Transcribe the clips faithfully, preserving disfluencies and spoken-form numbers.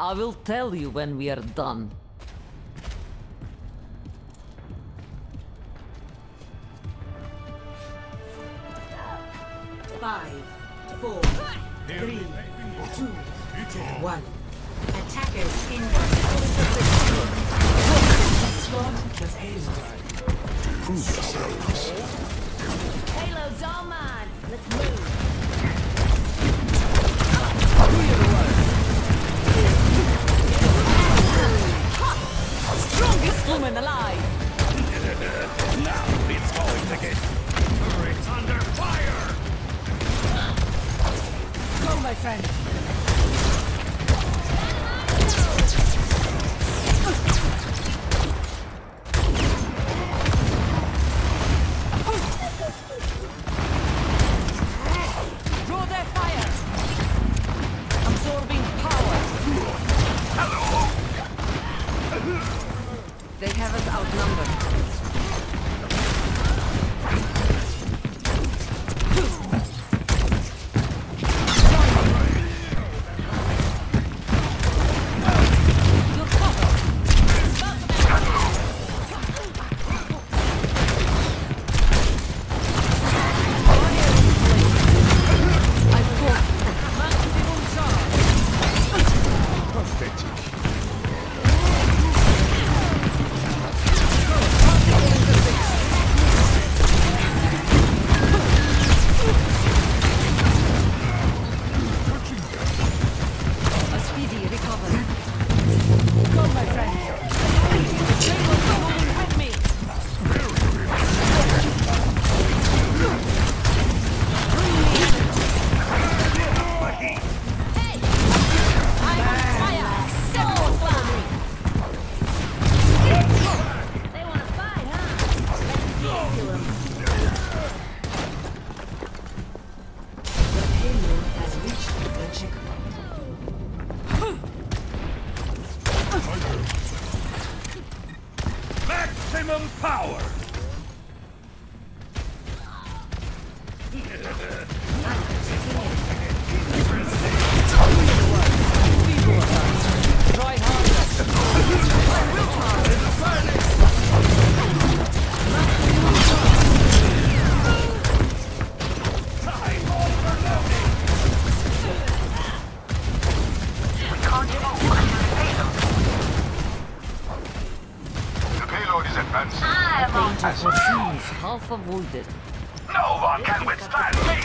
I will tell you when we are done. Five, four, three, two, one. Attackers in the to prove yourselves. Payloads all mine. Let's move. Strongest woman alive. Now it's going to get. Turret's under fire. Go, my friend. Draw their fire. Absorbing power. Hello. They have us outnumbered. Maximum power. Half avoided. No one can withstand me!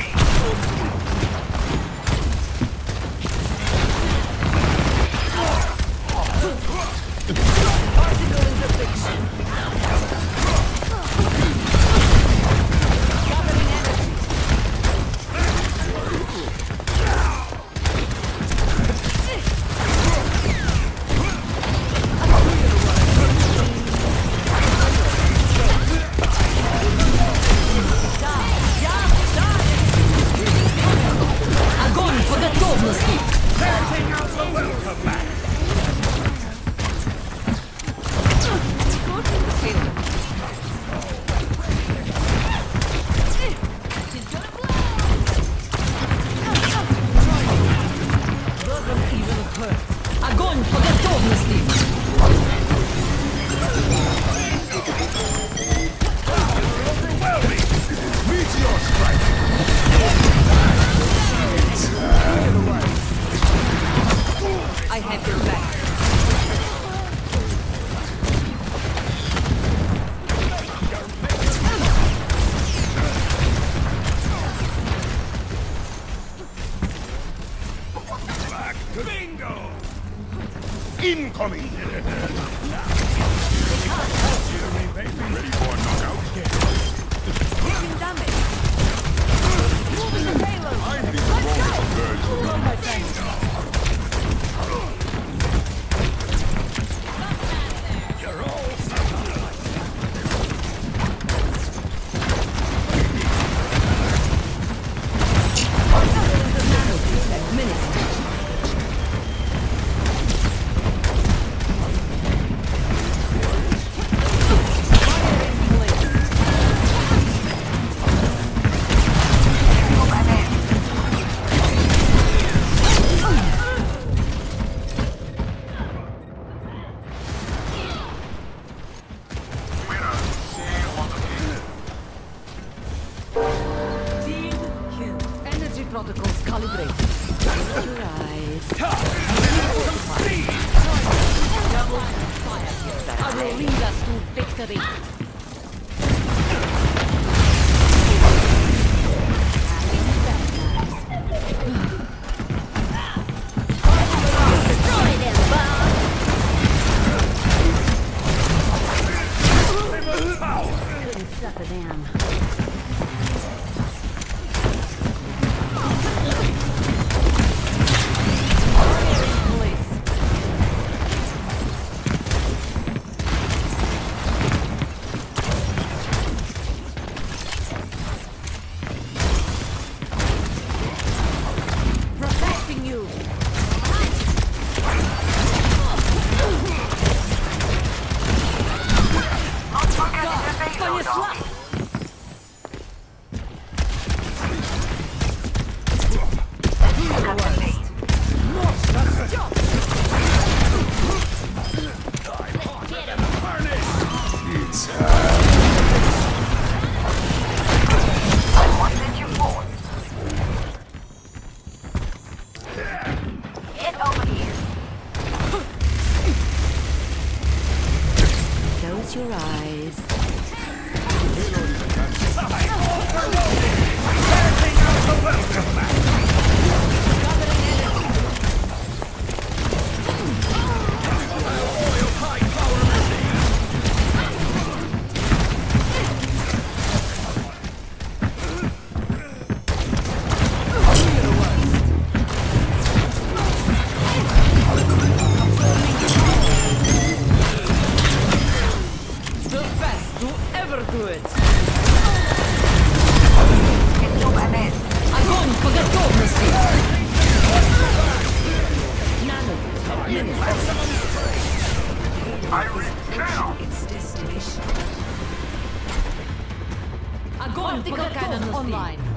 Particle interdiction. Gathering incoming! Ready for a knockout? Taking damage! Moving the payload! I'm the strongest version! Run, my friend! You're all stuck! Minutes! I will lead us to victory. Destroy them, Bob! Couldn't suck a damn. Online.